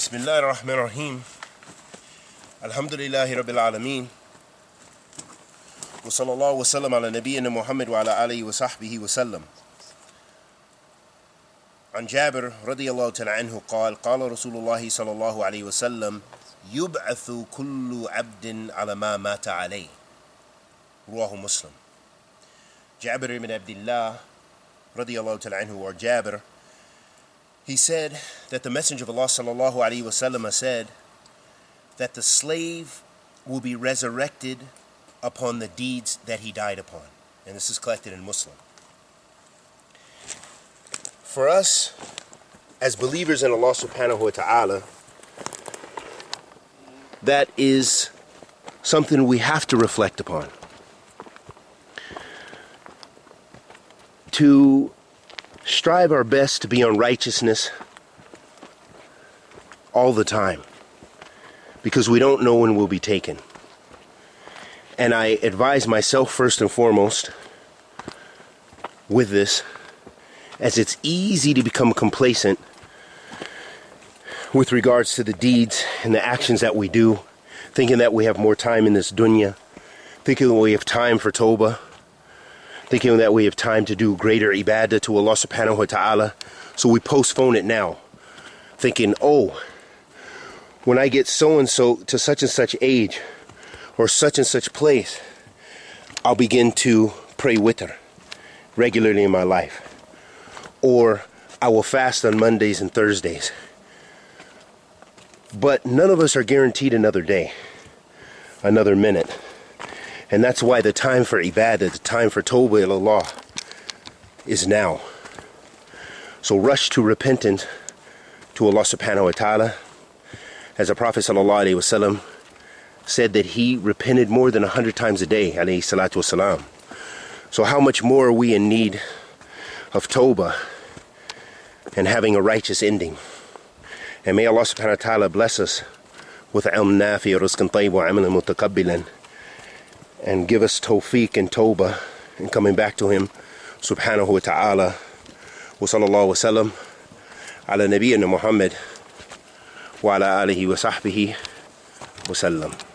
Bismillah ar-Rahman ar-Rahim. Alhamdulillahi Rabbil Alameen. Wa sallallahu wa sallam ala nabiyyina Muhammad wa ala alihi wa sahbihi wa sallam. An Jaber radiyallahu ta'ala anhu qala Rasulullah sallallahu alayhi wa sallam yub'athu kullu abdin ala ma mata alayh. Ruwahu Muslim. Jaber bin Abdullah radiyallahu ta'ala anhu, or Jaber, he said that the Messenger of Allah sallallahu alaihi wasallam said that the slave will be resurrected upon the deeds that he died upon. And this is collected in Muslim. For us, as believers in Allah subhanahu wa ta'ala, that is something we have to reflect upon. To strive our best to be on righteousness all the time, because we don't know when we'll be taken. And I advise myself first and foremost with this, as it's easy to become complacent with regards to the deeds and the actions that we do, thinking that we have more time in this dunya, thinking that we have time for tawbah, thinking that we have time to do greater ibadah to Allah subhanahu wa ta'ala, so we postpone it now, thinking, oh, when I get so-and-so to such and such age, or such and such place, I'll begin to pray witr regularly in my life, or I will fast on Mondays and Thursdays. But none of us are guaranteed another day, another minute. And that's why the time for ibadah, the time for tawbah ilallah is now. So rush to repentance to Allah subhanahu wa ta'ala. As the Prophet sallallahu alaihi wasallam said that he repented more than 100 times a day, alayhi salatu wasalam. So how much more are we in need of tawbah and having a righteous ending? And may Allah subhanahu wa ta'ala bless us with ilm nafi, rizqan tayyib, wa amalan mutakabbilan, and give us tawfiq and tawbah and coming back to him subhanahu wa ta'ala. Wa sallallahu wa sallam ala nabiyyina Muhammad wa ala alihi wa sahbihi wa sallam.